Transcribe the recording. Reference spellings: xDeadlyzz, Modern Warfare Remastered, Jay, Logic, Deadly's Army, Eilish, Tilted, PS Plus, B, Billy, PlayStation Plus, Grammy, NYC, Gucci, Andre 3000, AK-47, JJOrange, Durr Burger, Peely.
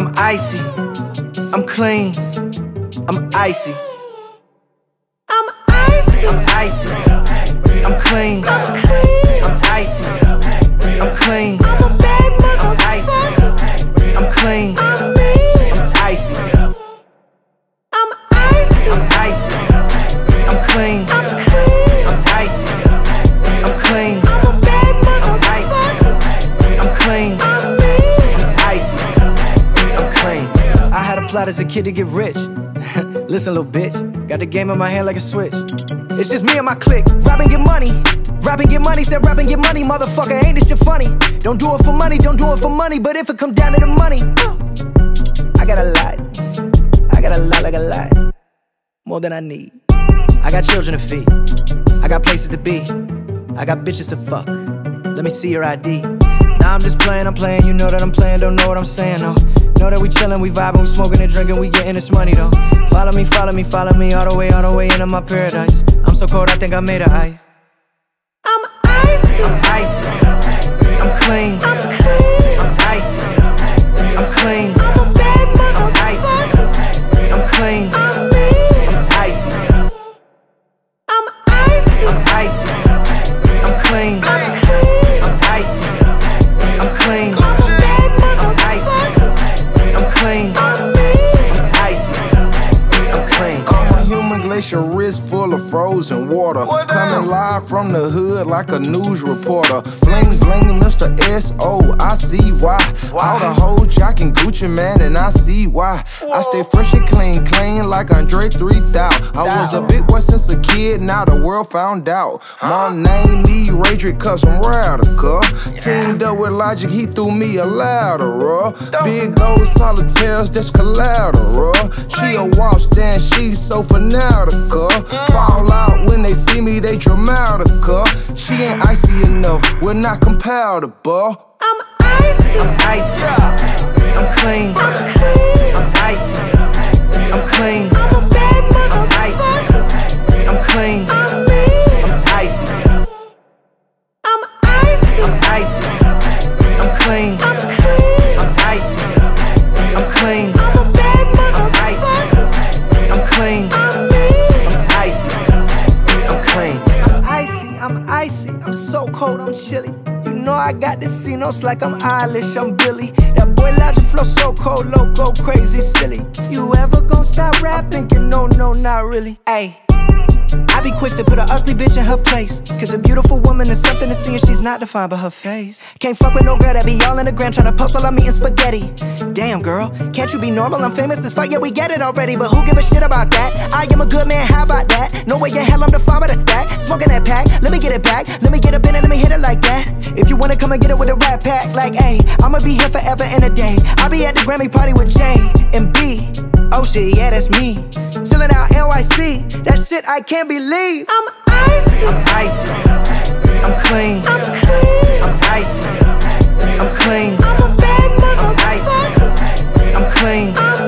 I'm icy, I'm clean, I'm icy. I'm icy, I'm icy, I'm clean, I'm icy, I'm clean, I'm a bad motherfucker, I'm clean, I'm icy, I'm icy, I'm icy, I'm clean, I'm icy, I'm clean, I'm a bad motherfucker, I'm clean. I had a plot as a kid to get rich. Listen, little bitch, got the game in my hand like a switch. It's just me and my clique, rap and get money. Rap and get money, said rap and get money. Motherfucker, ain't this shit funny? Don't do it for money, don't do it for money. But if it come down to the money, I got a lot, I got a lot, like a lot. More than I need. I got children to feed, I got places to be, I got bitches to fuck. Let me see your ID. Nah, I'm just playing, you know that I'm playing. Don't know what I'm saying, no. Know that we chillin', we vibin', we smokin' and drinkin', we gettin' this money though. Follow me, follow me, follow me all the way into my paradise. I'm so cold, I think I made of ice. I'm icy. I'm icy. I'm clean. I'm clean. I'm icy. I'm clean. I'm a bad motherfucker. I'm clean. I'm me. I'm icy. I'm icy. I'm icy. I'm clean. I'm clean. I'm icy. I'm clean. I'm a bad motherfucker. I'm clean. I'm me. I'm icy. I'm clean. I'm a human glacier wrist full of frozen water. Coming live from the hood like a news reporter. Bling bling, Mr. S.O., I see why. All the hoes jocking Gucci man and I see why. I stay fresh and clean, clean like Andre 3000. I was a big boy since a kid, now the world found out. My name me Logic, cause I'm radical. Teamed up with Logic, he threw me a lateral. Big gold solitaires, that's collateral. She a waltz dance, she's so fanatical. Fall out when they see me, they dramatical. She ain't icy enough, we're not compatible. I'm icy. I'm icy. I'm clean. I'm clean. I'm icy. I'm clean. I'm a bad motherfucker. I'm clean. I'm me. I'm icy. I'm icy. I'm icy. I'm clean. I'm clean. I'm icy. I'm clean. I'm a bad motherfucker. I'm clean. I'm me. I'm icy. I'm clean. I'm icy. I'm icy. I'm so cold, I'm chilly. You know I got the C-notes like I'm Eilish, I'm Billy. That boy Logic flow so cold, loco, crazy, silly. You ever gon' stop rap thinking, no, no, not really. Ayy, I be quick to put an ugly bitch in her place, cause a beautiful woman is something to see and she's not defined by her face. Can't fuck with no girl that be all in the gram tryna post while I'm eating spaghetti. Damn girl, can't you be normal? I'm famous as fuck, yeah we get it already. But who give a shit about that? I am a good man, how about that? No way in hell I'm defined by the stat. Smoking that pack, let me get it back. Let me get up in and let me hit it like that. If you wanna come and get it with a rat pack, like ayy, I'ma be here forever and a day. I'll be at the Grammy party with Jay and B. Oh shit, yeah, that's me. Chillin' out NYC, that shit I can't believe. I'm icy. I'm icy. I'm clean. I'm clean. I'm icy. I'm clean. I'm a bad motherfucker. I'm clean. I'm